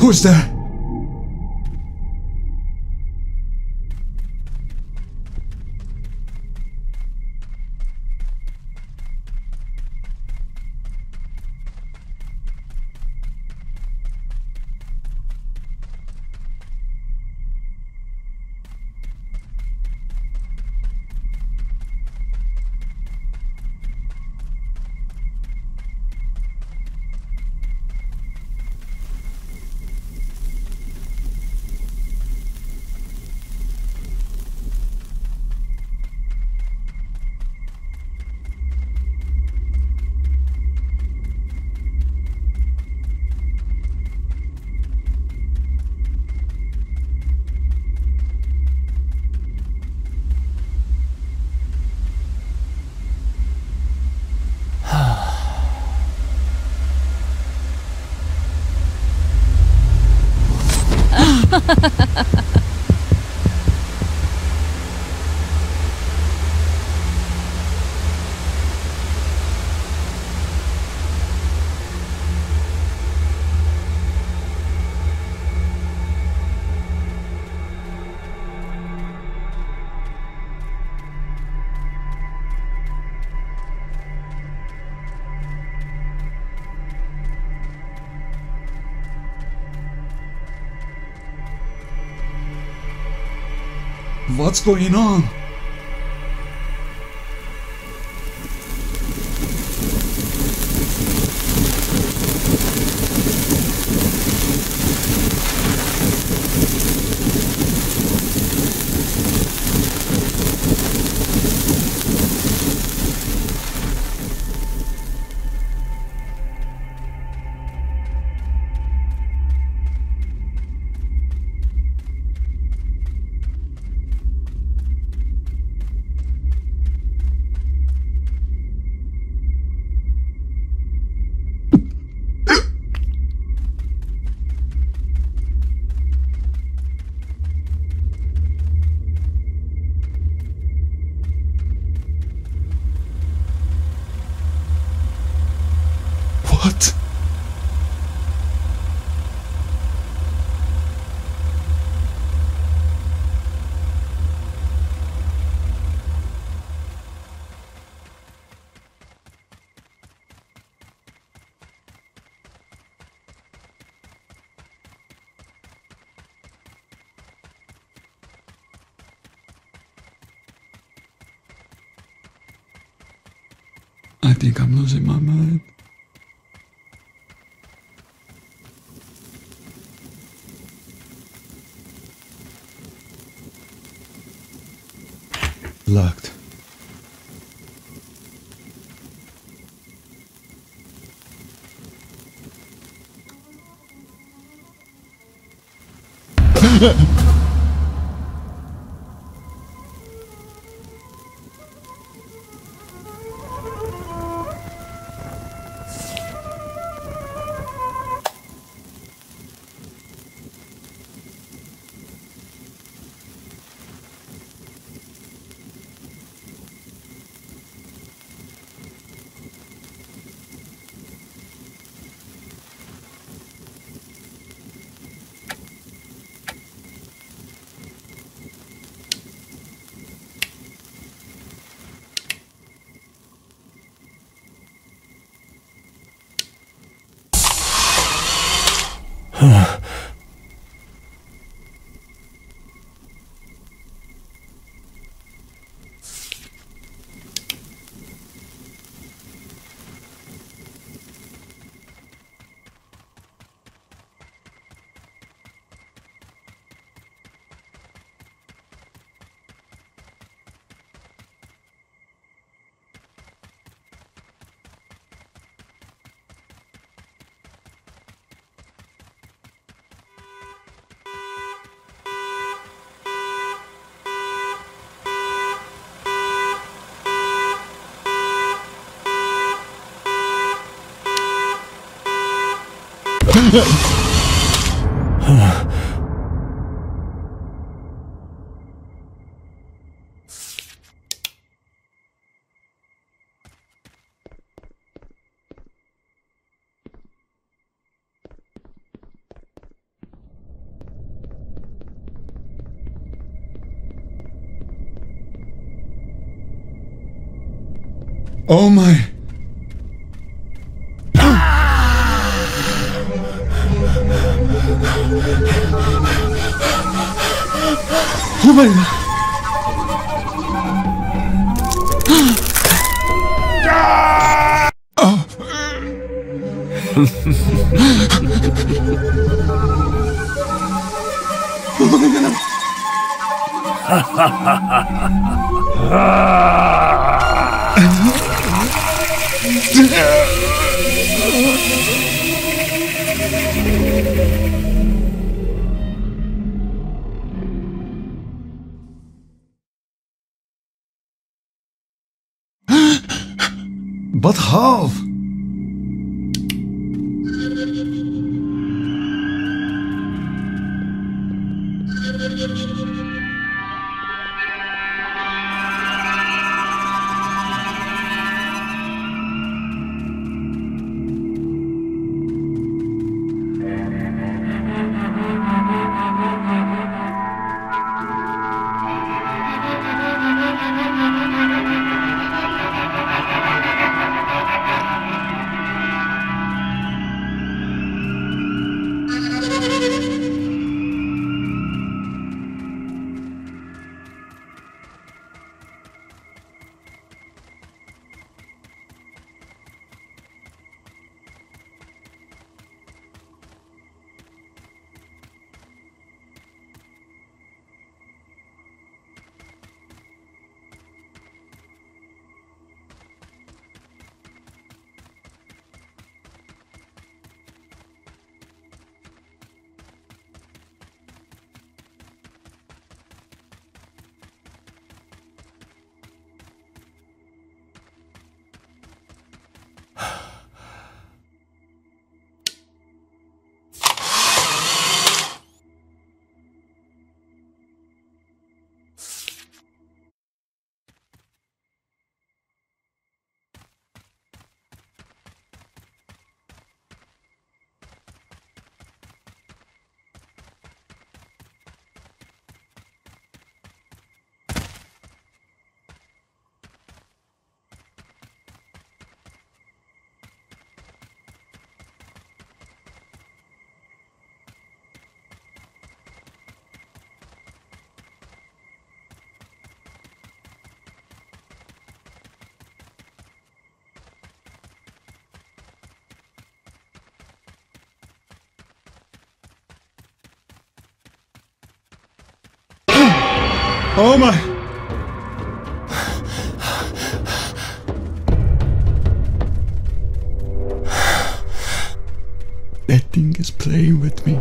Who's there? What's going on? I think I'm losing my mind. Locked. Oh my... Oh my God. Oh. Wat half? Oh my... That thing is playing with me.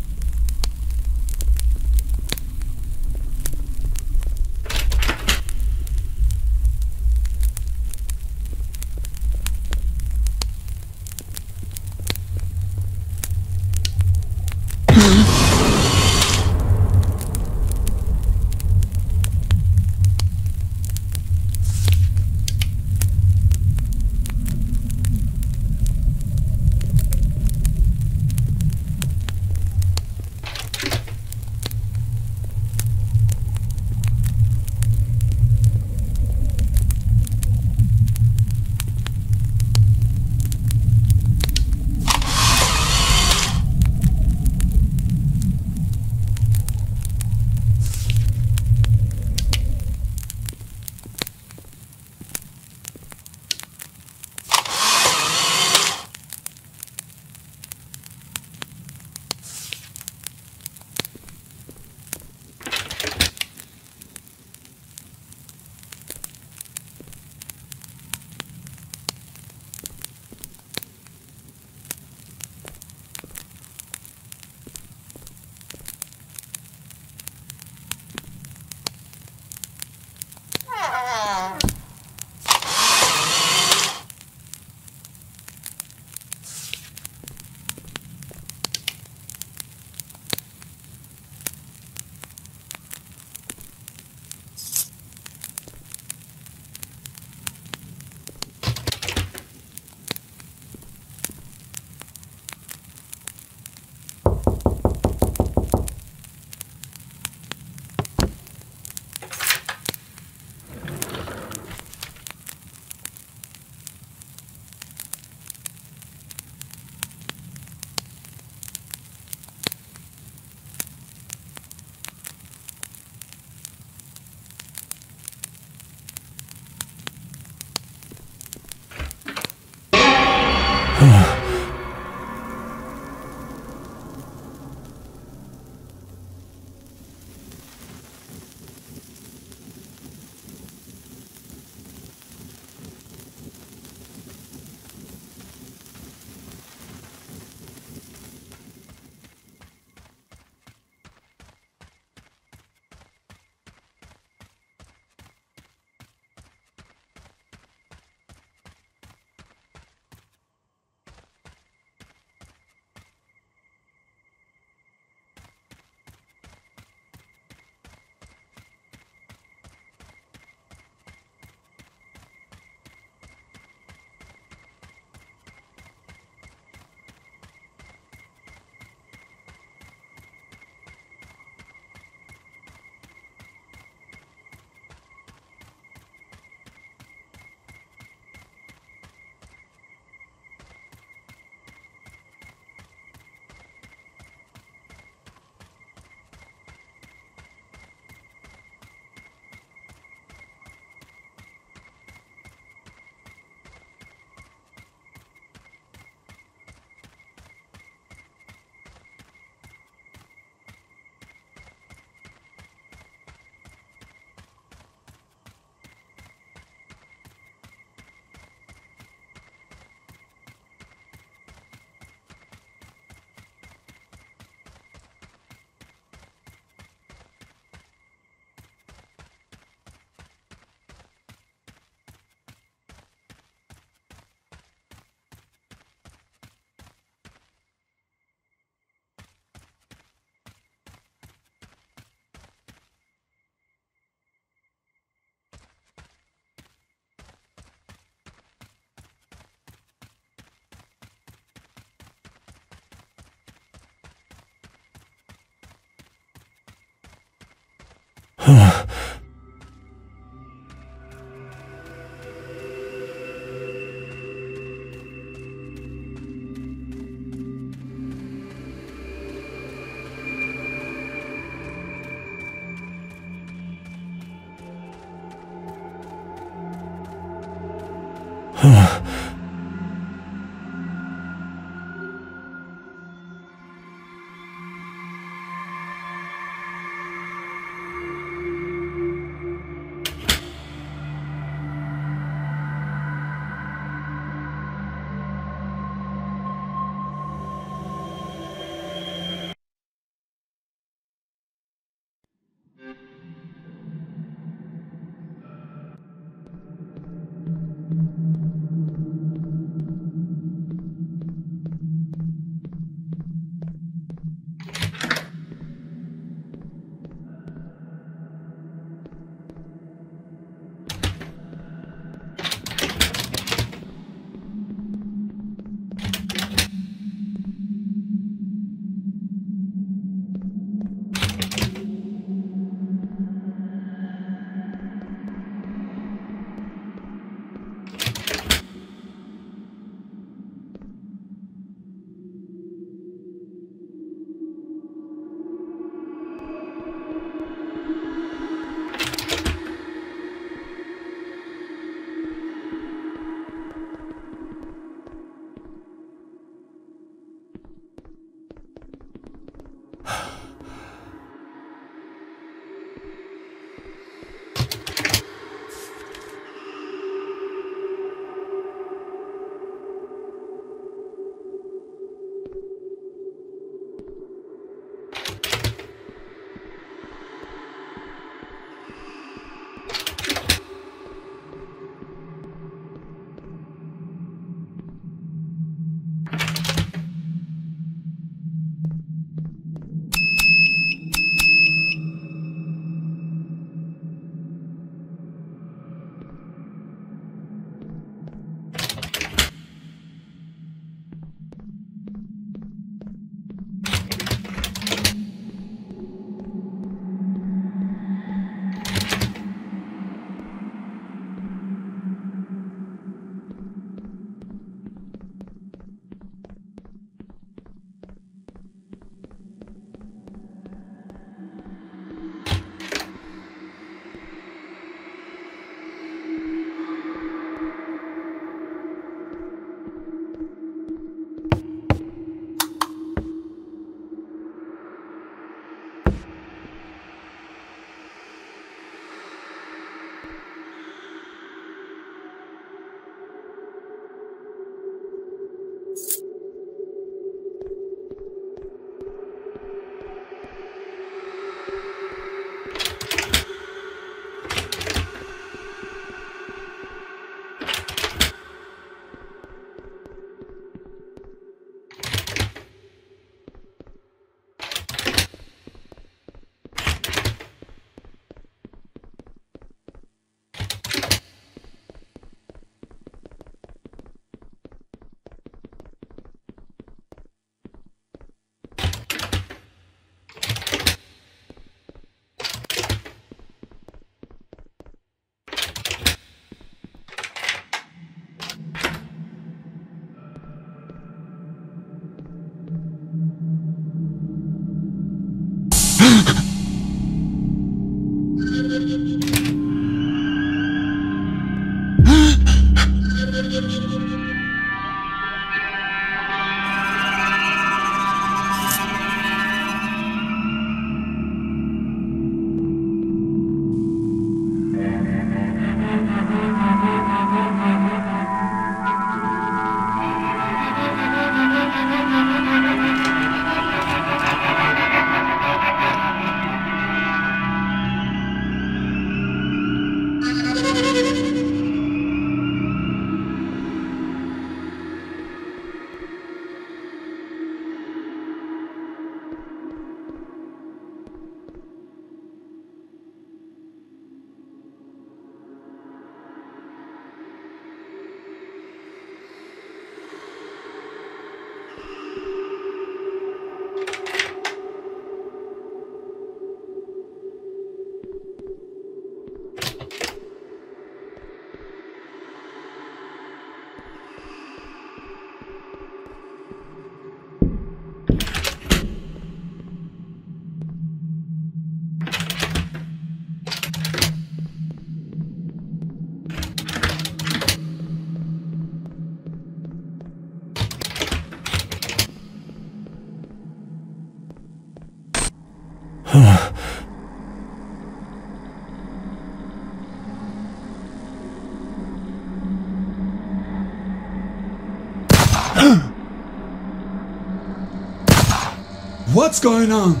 What's going on?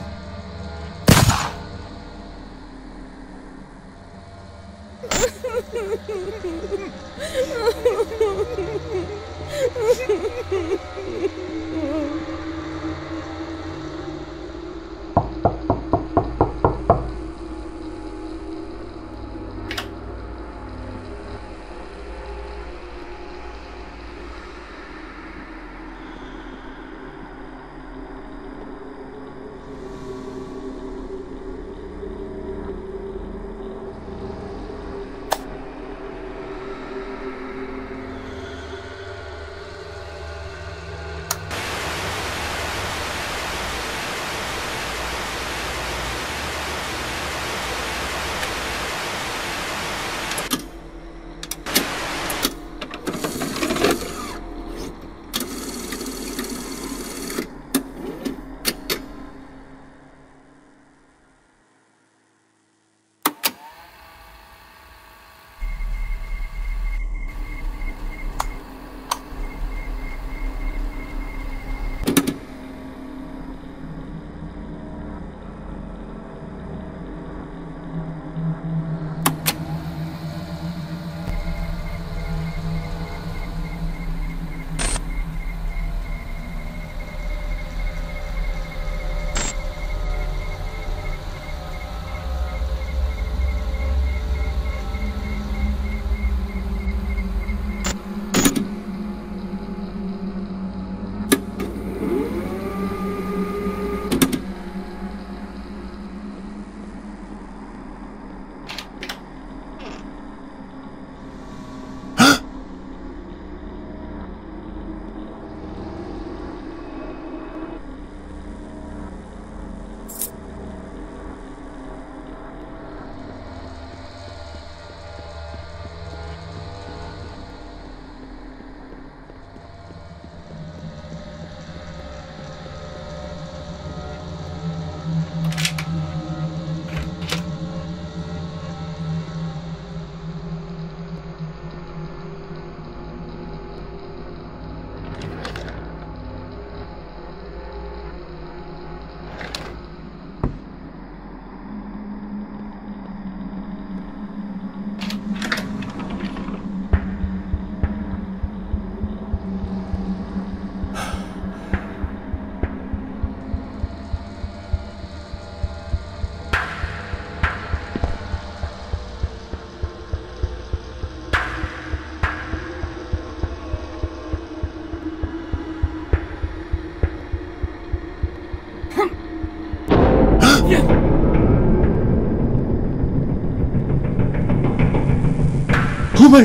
Oh my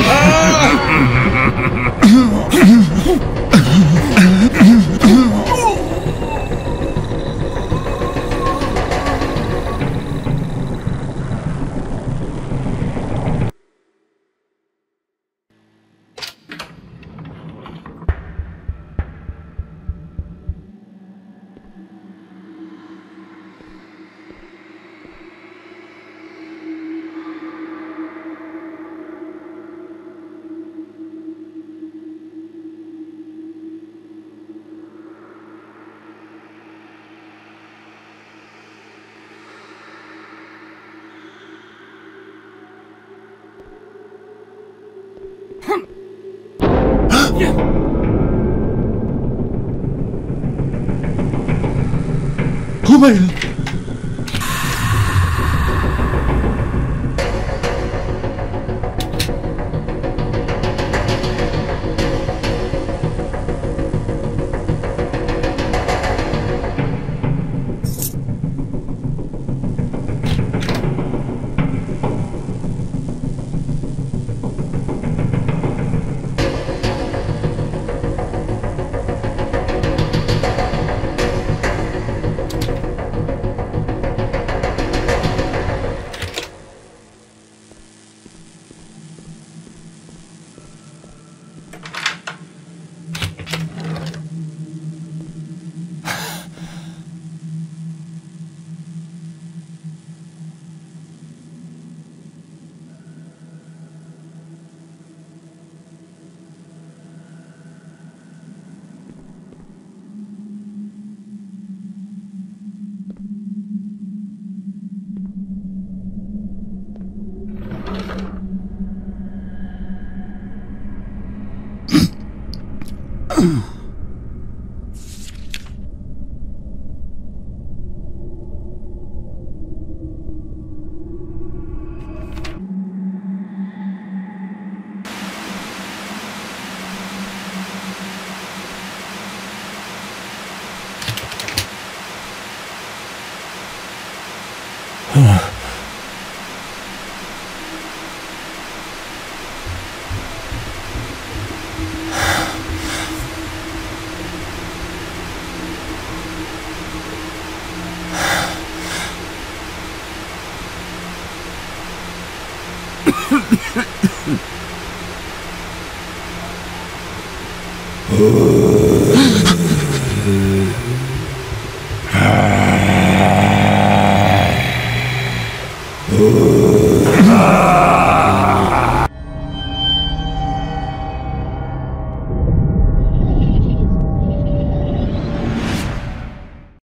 God. Oh my God.